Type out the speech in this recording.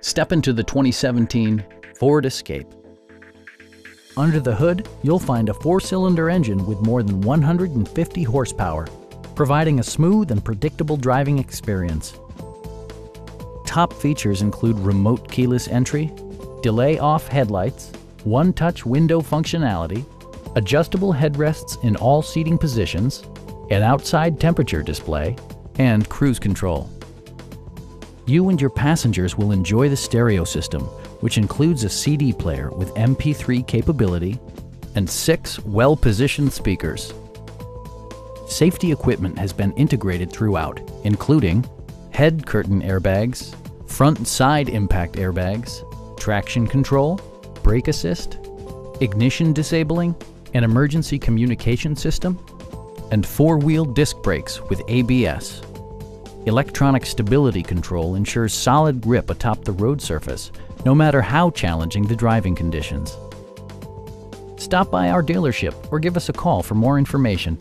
Step into the 2017 Ford Escape. Under the hood, you'll find a 4-cylinder engine with more than 150 horsepower, providing a smooth and predictable driving experience. Top features include remote keyless entry, delay-off headlights, one-touch window functionality, adjustable headrests in all seating positions, an outside temperature display, and cruise control. You and your passengers will enjoy the stereo system, which includes a CD player with MP3 capability and 6 well-positioned speakers. Safety equipment has been integrated throughout, including head curtain airbags, front and side impact airbags, traction control, brake assist, ignition disabling, an emergency communication system, and 4-wheel disc brakes with ABS. Electronic stability control ensures solid grip atop the road surface, no matter how challenging the driving conditions. Stop by our dealership or give us a call for more information.